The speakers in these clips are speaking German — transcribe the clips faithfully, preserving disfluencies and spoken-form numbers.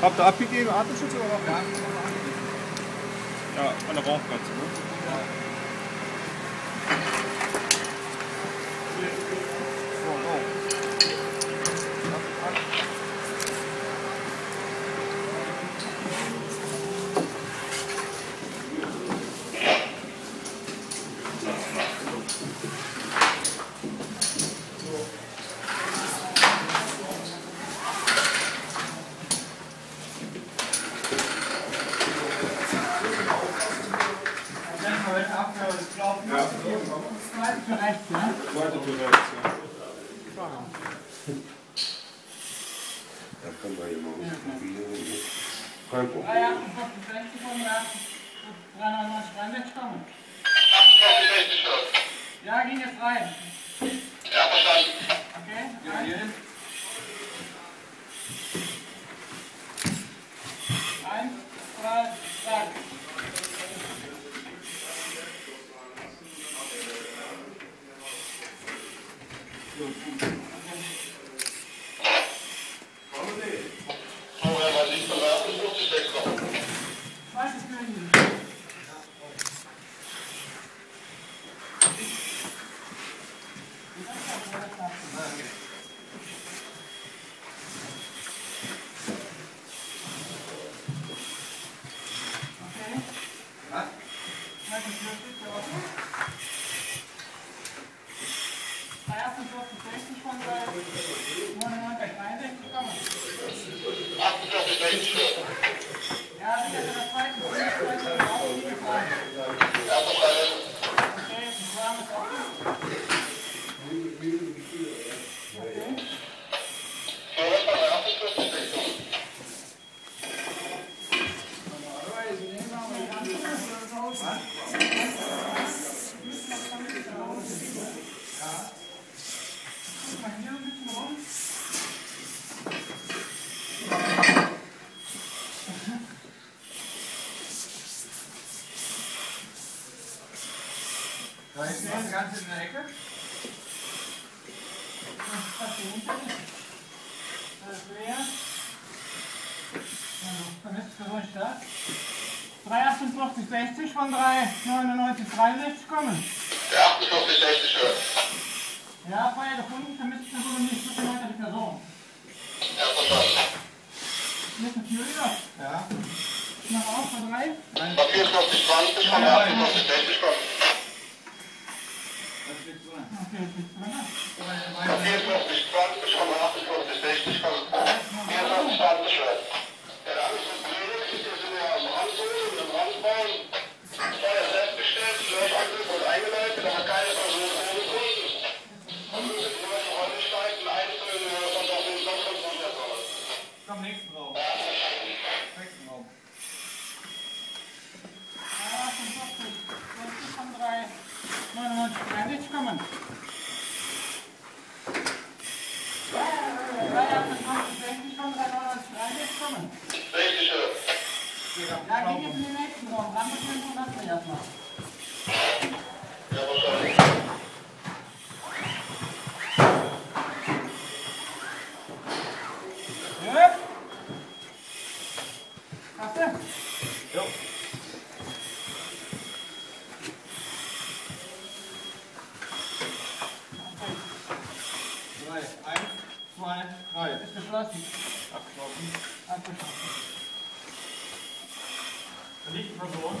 Habt ihr abgegeben, Atemschutz oder? Ja, ja, an der Rauchkatze, ne? Ja. sechzig von drei neunundneunzig dreiundsechzig kommen. Ja, achtundfünfzig sechzig hören. Ja, beide Kunden, damit ich versuche, nicht so viel weitere Person. Ja, verstanden. Mit dem Tür wieder? Ja. Nach auf von drei? Nein. Bei vierundfünfzig zwanzig von achtundfünfzig sechzig kommen. Das liegt so. Okay, das liegt so. Bei vierundfünfzig zwanzig von achtundfünfzig sechzig kommen. vierundfünfzig zwanzig hören. Ja, da ist ein Blöde, ist das in der Ausbildung? Abgeschlossen. Verliebte Person.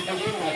Thank you.